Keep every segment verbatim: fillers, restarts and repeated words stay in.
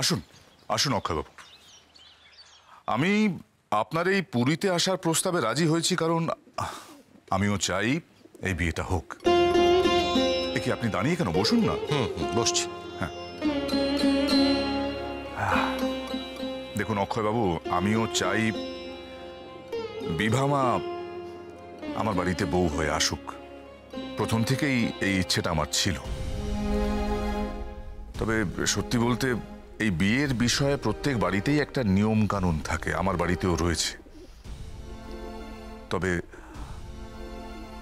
আসুন আসুন অক্ষয়বাবু, আমি আপনার এই পুরীতে আসার প্রস্তাবে রাজি হয়েছি, কারণ আমিও চাই এই বিয়েটা হোক। দেখি আপনি দাঁড়িয়ে কেন, বসুন না। হুম হুম বসছি। হ্যাঁ দেখুন অক্ষয়বাবু, আমিও চাই বিভা মা আমার বাড়িতে বউ হয়ে আসুক। প্রথম থেকেই এই ইচ্ছেটা আমার ছিল। তবে সত্যি বলতে এই বিয়ের বিষয়ে প্রত্যেক বাড়িতেই একটা নিয়ম কানুন থাকে, আমার বাড়িতেও রয়েছে। তবে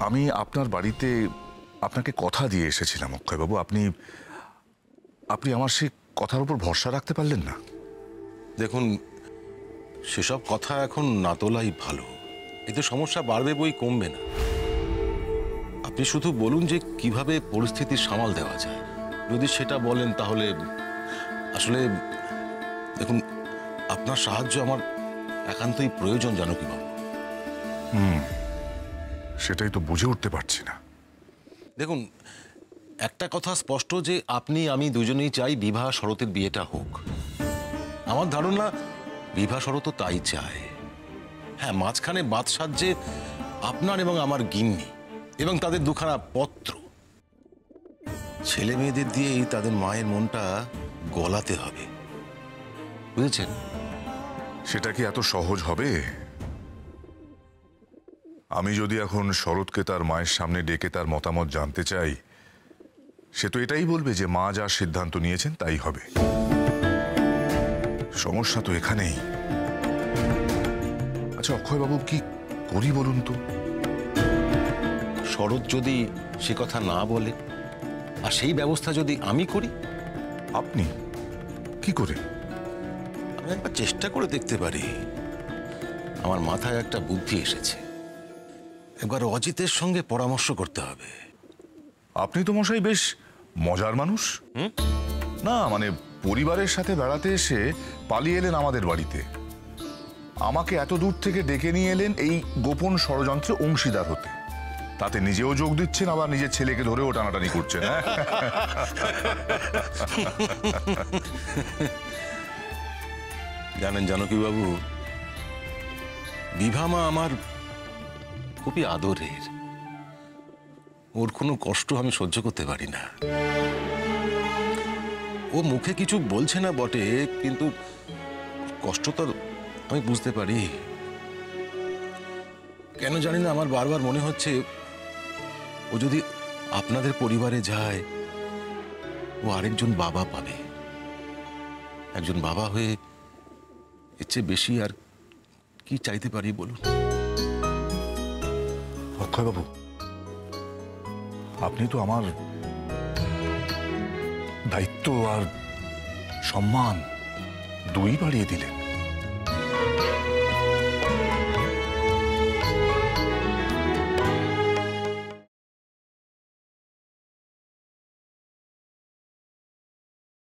আমি আপনার বাড়িতে আপনাকে কথা দিয়ে এসেছিলাম অক্ষয়বাবু, আপনি আপনি আমার সেই কথার উপর ভরসা রাখতে পারলেন না। দেখুন, সেসব কথা এখন না তোলাই ভালো, এতে সমস্যা বাড়বে বই কমবে না। আপনি শুধু বলুন যে কিভাবে পরিস্থিতি সামাল দেওয়া যায়, যদি সেটা বলেন তাহলে। আসলে দেখুন, আপনার সাহায্য আমার একান্তই প্রয়োজন জানকীবাবু। হুম সেটাই তো বুঝে উঠতে পারছি না। দেখুন, একটা কথা স্পষ্ট যে আপনি আমি দুজনেই চাই বিভা শরতের বিয়েটা হোক। আমার ধারণা বিভা শরতও তাই চায়। হ্যাঁ, মাঝখানে বাদ সাজে আপনার এবং আমার গিন্নি এবং তাদের দুখানা পত্র, ছেলে মেয়েদের দিয়েই তাদের মায়ের মনটা গলাতে হবে, বুঝেছেন? সেটা কি এত সহজ হবে? আমি যদি এখন শরৎকে তার মায়ের সামনে ডেকে তার মতামত জানতে চাই, সে তো এটাই বলবে যে মা যা সিদ্ধান্ত নিয়েছেন তাই হবে। সমস্যা তো এখানেই। আচ্ছা অক্ষয়বাবু, কি করি বলুন তো? শরৎ যদি সে কথা না বলে আর সেই ব্যবস্থা যদি আমি করি? আপনি কি করে? আমি একবার চেষ্টা করে দেখতে পারি। আমার মাথায় একটা বুদ্ধি এসেছে, একবার অজিতের সঙ্গে পরামর্শ করতে হবে। আপনি তো মশাই বেশ মজার মানুষ। হুম না মানে পরিবারের সাথে বেড়াতে এসে পালিয়ে এলেন আমাদের বাড়িতে, আমাকে এত দূর থেকে ডেকে নিয়ে এলেন এই গোপন ষড়যন্ত্রে অংশীদার হতে, তাতে নিজেও যোগ দিচ্ছেন, আবার নিজের ছেলেকে ধরেও টানাটানি করছেন। জানেন জানকীবাবু, বিভা মা আমার খুবই আদরের, ওর কোনো কষ্ট আমি সহ্য করতে পারি না। ও মুখে কিছু বলছে না বটে, কিন্তু কষ্ট তো আমি বুঝতে পারি। কেন জানি না আমার বারবার মনে হচ্ছে, ও যদি আপনাদের পরিবারে যায় ও আরেকজন বাবা পাবে। একজন বাবা হয়ে এর চেয়ে বেশি আর কি চাইতে পারি বলুন? অক্ষয়বাবু, আপনি তো আমার দায়িত্ব আর সম্মান দুই বাড়িয়ে দিলেন।